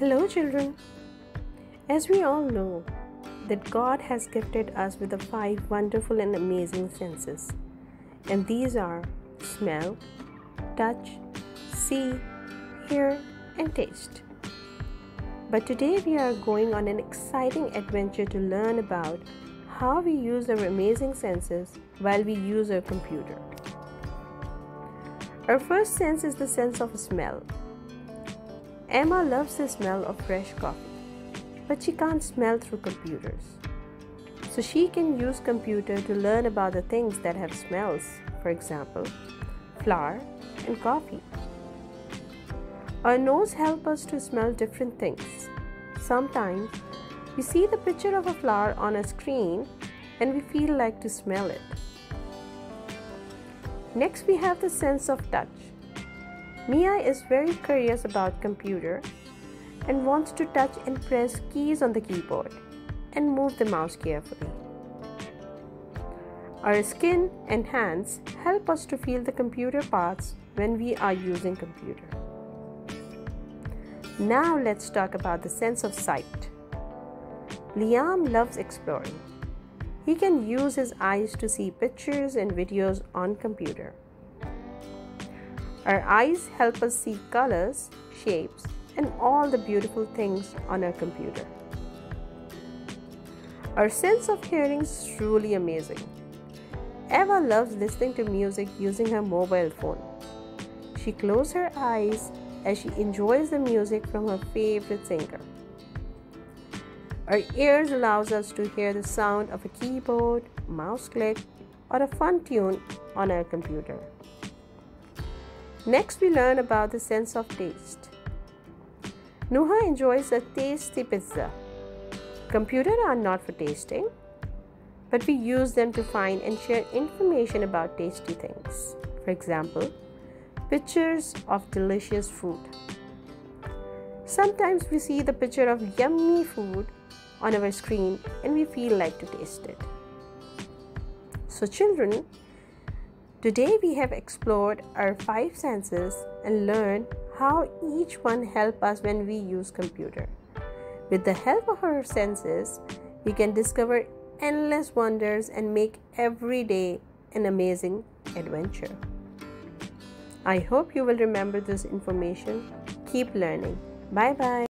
Hello children, as we all know that God has gifted us with the 5 wonderful and amazing senses, and these are smell, touch, see, hear and taste. But today we are going on an exciting adventure to learn about how we use our amazing senses while we use our computer. Our first sense is the sense of smell. Emma loves the smell of fresh coffee, but she can't smell through computers. So she can use computer to learn about the things that have smells, for example, flour and coffee. Our nose helps us to smell different things. Sometimes we see the picture of a flower on a screen and we feel like to smell it. Next we have the sense of touch. Mia is very curious about computer and wants to touch and press keys on the keyboard and move the mouse carefully. Our skin and hands help us to feel the computer parts when we are using computer. Now let's talk about the sense of sight. Liam loves exploring. He can use his eyes to see pictures and videos on computer. Our eyes help us see colors, shapes, and all the beautiful things on our computer. Our sense of hearing is truly amazing. Eva loves listening to music using her mobile phone. She closes her eyes as she enjoys the music from her favorite singer. Our ears allows us to hear the sound of a keyboard, mouse click, or a fun tune on our computer. Next, we learn about the sense of taste. Nuha enjoys a tasty pizza. Computers are not for tasting, but we use them to find and share information about tasty things. For example, pictures of delicious food. Sometimes we see the picture of yummy food on our screen and we feel like to taste it. So children, today we have explored our 5 senses and learned how each one helps us when we use computer. With the help of our senses, we can discover endless wonders and make every day an amazing adventure. I hope you will remember this information. Keep learning. Bye-bye.